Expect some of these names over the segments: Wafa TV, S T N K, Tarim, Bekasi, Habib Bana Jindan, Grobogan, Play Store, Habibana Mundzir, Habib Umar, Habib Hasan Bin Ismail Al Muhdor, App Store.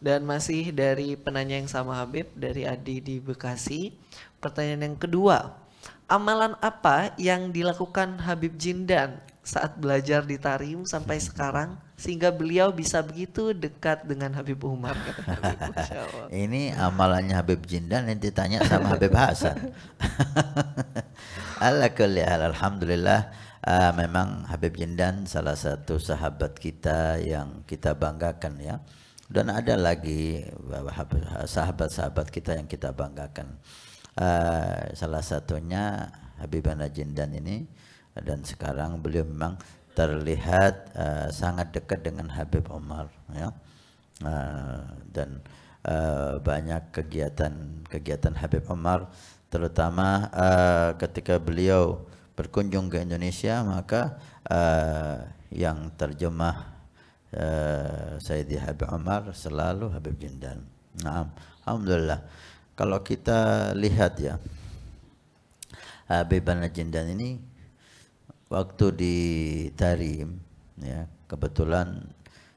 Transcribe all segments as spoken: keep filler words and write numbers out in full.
Dan masih dari penanya yang sama Habib, dari Adi di Bekasi. Pertanyaan yang kedua, amalan apa yang dilakukan Habib Jindan saat belajar di Tarim sampai sekarang sehingga beliau bisa begitu dekat dengan Habib Umar? Kata Habib, ini amalannya Habib Jindan yang ditanya sama Habib Hasan. Alhamdulillah. Uh, memang Habib Jindan salah satu sahabat kita yang kita banggakan ya. Dan ada lagi sahabat-sahabat kita yang kita banggakan. Uh, salah satunya Habibana Jindan ini, dan sekarang beliau memang terlihat uh, sangat dekat dengan Habib Umar ya. Uh, dan uh, banyak kegiatan-kegiatan Habib Umar, terutama uh, ketika beliau berkunjung ke Indonesia, maka uh, yang terjemah uh, Sayyidi Habib Umar selalu Habib Jindan. Nah, alhamdulillah. Kalau kita lihat ya, Habib Bana Jindan ini waktu di Tarim ya, kebetulan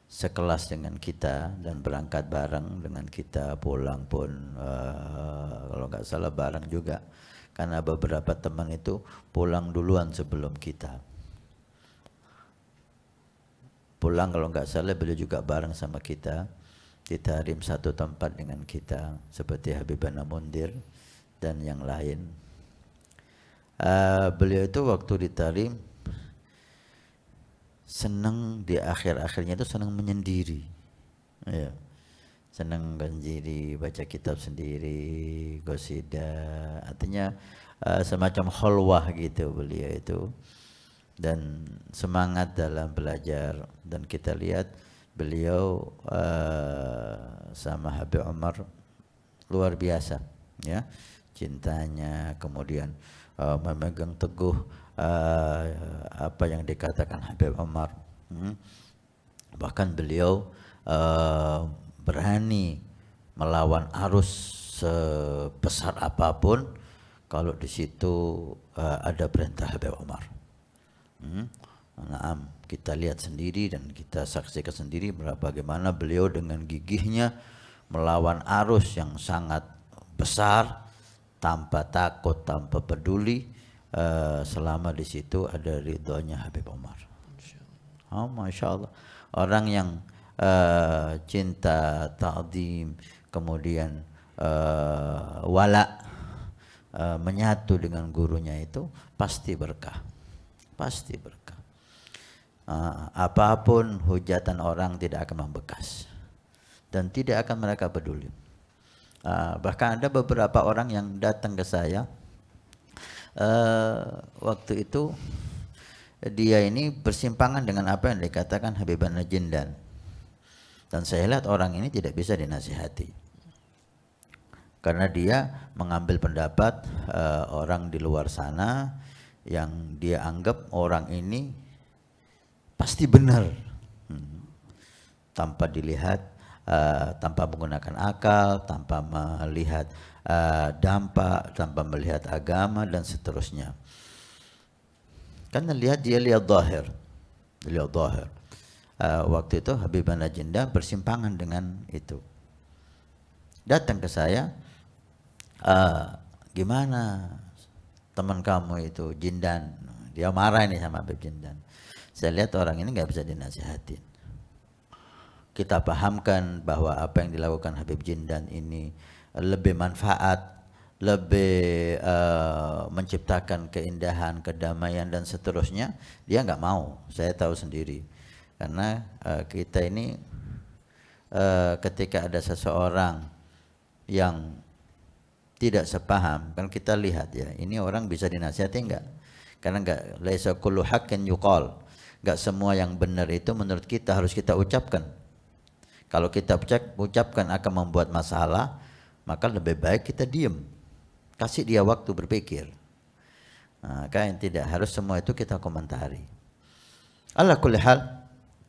sekelas dengan kita dan berangkat bareng dengan kita, pulang pun uh, kalau nggak salah bareng juga. Karena beberapa teman itu pulang duluan sebelum kita. Pulang kalau nggak salah beliau juga bareng sama kita. Di Tarim satu tempat dengan kita. Seperti Habibana Mundzir dan yang lain. Uh, beliau itu waktu di Tarim senang, di akhir-akhirnya itu senang menyendiri. Ya. Yeah. Senang sendiri, baca kitab sendiri, gosida, artinya uh, semacam kholwah gitu beliau itu, dan semangat dalam belajar. Dan kita lihat beliau uh, sama Habib Umar luar biasa ya, cintanya, kemudian uh, memegang teguh uh, apa yang dikatakan Habib Umar. hmm. Bahkan beliau uh, berani melawan arus sebesar apapun kalau di situ uh, ada perintah Habib Umar. Hmm? Nah, kita lihat sendiri dan kita saksikan sendiri bagaimana beliau dengan gigihnya melawan arus yang sangat besar tanpa takut, tanpa peduli, uh, selama di situ ada ridhonya Habib Umar. Oh, masya Allah, orang yang Uh, cinta, ta'zim, kemudian uh, wala, uh, menyatu dengan gurunya itu pasti berkah, pasti berkah. Uh, apapun hujatan orang tidak akan membekas dan tidak akan mereka peduli. Uh, bahkan ada beberapa orang yang datang ke saya uh, waktu itu, dia ini bersimpangan dengan apa yang dikatakan Habibana Jindan. Dan saya lihat orang ini tidak bisa dinasihati karena dia mengambil pendapat uh, orang di luar sana yang dia anggap orang ini pasti benar, hmm. tanpa dilihat, uh, tanpa menggunakan akal, tanpa melihat uh, dampak, tanpa melihat agama dan seterusnya. Karena lihat dia lihat zahir, lihat zahir. Uh, waktu itu Habibana Jindan bersimpangan dengan itu. Datang ke saya, uh, gimana teman kamu itu Jindan? Dia marah nih sama Habib Jindan. Saya lihat orang ini nggak bisa dinasihatin. Kita pahamkan bahwa apa yang dilakukan Habib Jindan ini lebih manfaat, lebih uh, menciptakan keindahan, kedamaian dan seterusnya. Dia nggak mau. Saya tahu sendiri. Karena uh, kita ini uh, ketika ada seseorang yang tidak sepaham, kan kita lihat ya, ini orang bisa dinasihati enggak? Karena enggak, laisa kullu haqqin yuqal, enggak semua yang benar itu menurut kita harus kita ucapkan. Kalau kita ucapkan akan membuat masalah, maka lebih baik kita diam, kasih dia waktu berpikir. Maka yang tidak harus semua itu kita komentari. Ala kulli hal,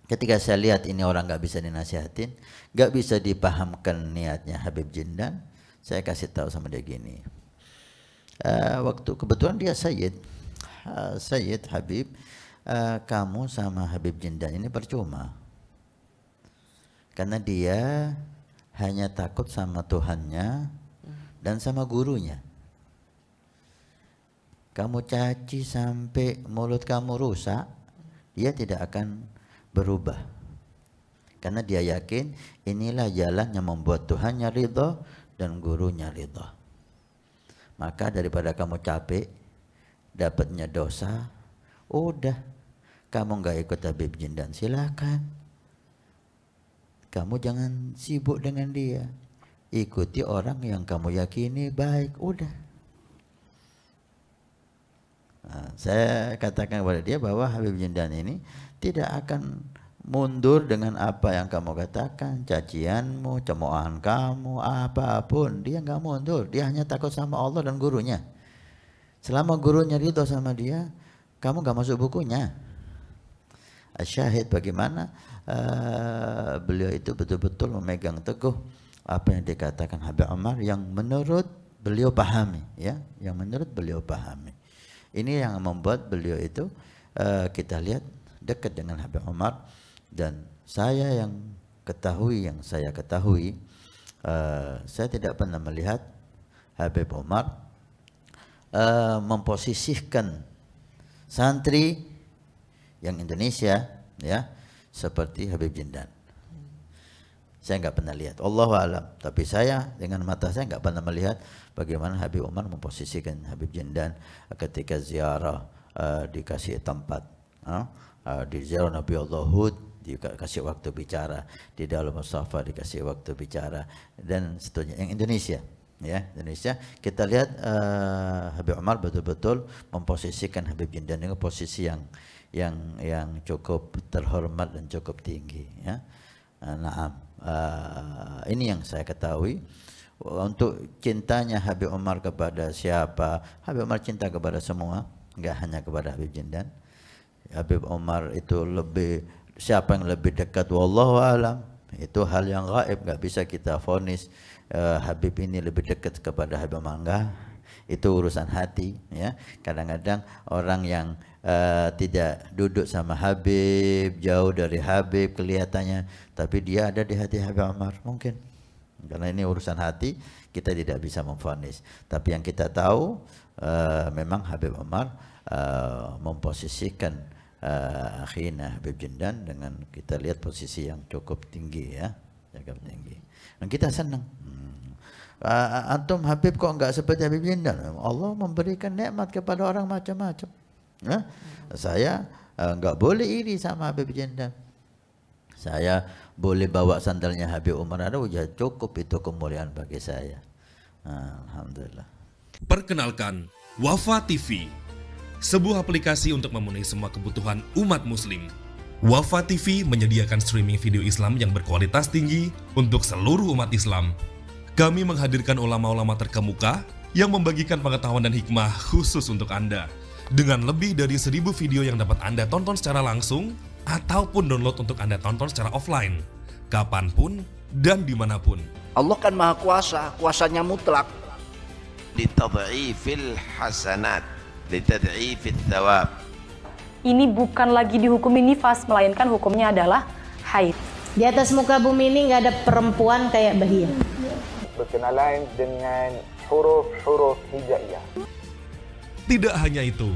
ketika saya lihat ini orang nggak bisa dinasihatin, nggak bisa dipahamkan niatnya Habib Jindan, saya kasih tahu sama dia gini. Uh, waktu kebetulan dia Sayyid, uh, Sayyid Habib, uh, kamu sama Habib Jindan ini percuma, karena dia hanya takut sama Tuhannya dan sama gurunya. Kamu caci sampai mulut kamu rusak, dia tidak akan berubah. Karena dia yakin inilah jalan yang membuat Tuhannya ridho dan gurunya ridho. Maka daripada kamu capek, dapatnya dosa, udah kamu nggak ikut Habib Jindan, silakan. Kamu jangan sibuk dengan dia. Ikuti orang yang kamu yakini baik, udah. Nah, saya katakan kepada dia bahwa Habib Jindan ini tidak akan mundur dengan apa yang kamu katakan, cacianmu, cemoohan kamu, apapun. Dia nggak mundur, dia hanya takut sama Allah dan gurunya. Selama gurunya ridho sama dia, kamu nggak masuk bukunya. Syahid bagaimana uh, beliau itu betul-betul memegang teguh apa yang dikatakan Habib Umar yang menurut beliau pahami, ya, yang menurut beliau pahami. Ini yang membuat beliau itu uh, kita lihat dekat dengan Habib Umar. Dan saya yang ketahui, yang saya ketahui, uh, saya tidak pernah melihat Habib Umar uh, memposisihkan santri yang Indonesia, ya, seperti Habib Jindan. Saya nggak pernah lihat, Allahu a'lam. Tapi saya dengan mata saya nggak pernah melihat bagaimana Habib Umar memposisikan Habib Jindan ketika ziarah uh, dikasih tempat, uh, uh, di ziarah Nabi Allah Hud dikasih waktu bicara, di dalam Mustafa dikasih waktu bicara, dan seterusnya. Yang Indonesia, ya, Indonesia kita lihat uh, Habib Umar betul-betul memposisikan Habib Jindan dengan posisi yang yang yang cukup terhormat dan cukup tinggi, ya. Uh, Naam. Uh, ini yang saya ketahui. Untuk cintanya Habib Umar kepada siapa? Habib Umar cinta kepada semua, nggak hanya kepada Habib Jindan. Habib Umar itu lebih, siapa yang lebih dekat, wallahu alam, itu hal yang gaib, nggak bisa kita vonis uh, Habib ini lebih dekat kepada Habib Umar, enggak. Itu urusan hati, ya. Kadang-kadang orang yang uh, tidak duduk sama Habib, jauh dari Habib kelihatannya, tapi dia ada di hati Habib Umar, mungkin. Karena ini urusan hati, kita tidak bisa memvonis. Tapi yang kita tahu, uh, memang Habib Umar uh, memposisikan uh, akhirnya Habib Jindan dengan kita lihat posisi yang cukup tinggi, ya, cukup tinggi. Dan kita senang. Uh, antum Habib kok enggak seperti Habib Jindan? Allah memberikan nikmat kepada orang macam-macam. Nah, hmm. Saya uh, enggak boleh iri sama Habib Jindan. Saya boleh bawa sandalnya Habib Umar, ada ujian, cukup itu kemuliaan bagi saya. Nah, alhamdulillah. Perkenalkan, Wafa T V, sebuah aplikasi untuk memenuhi semua kebutuhan umat Muslim. Wafa T V menyediakan streaming video Islam yang berkualitas tinggi untuk seluruh umat Islam. Kami menghadirkan ulama-ulama terkemuka yang membagikan pengetahuan dan hikmah khusus untuk Anda. Dengan lebih dari seribu video yang dapat Anda tonton secara langsung ataupun download untuk Anda tonton secara offline, kapanpun dan dimanapun. Allah kan maha kuasa, kuasanya mutlak. Litad'ifil hasanat, litad'ifil thawab. Ini bukan lagi dihukumi nifas, melainkan hukumnya adalah haid. Di atas muka bumi ini nggak ada perempuan kayak bahia. Berkenalan dengan huruf-huruf hijaiyah. Tidak hanya itu,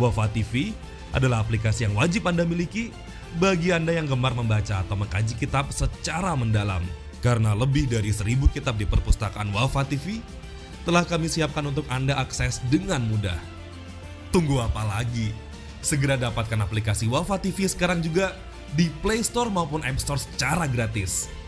Wafa T V adalah aplikasi yang wajib Anda miliki bagi Anda yang gemar membaca atau mengkaji kitab secara mendalam. Karena lebih dari seribu kitab di perpustakaan Wafa T V telah kami siapkan untuk Anda akses dengan mudah. Tunggu apa lagi? Segera dapatkan aplikasi Wafa T V sekarang juga di Play Store maupun App Store secara gratis.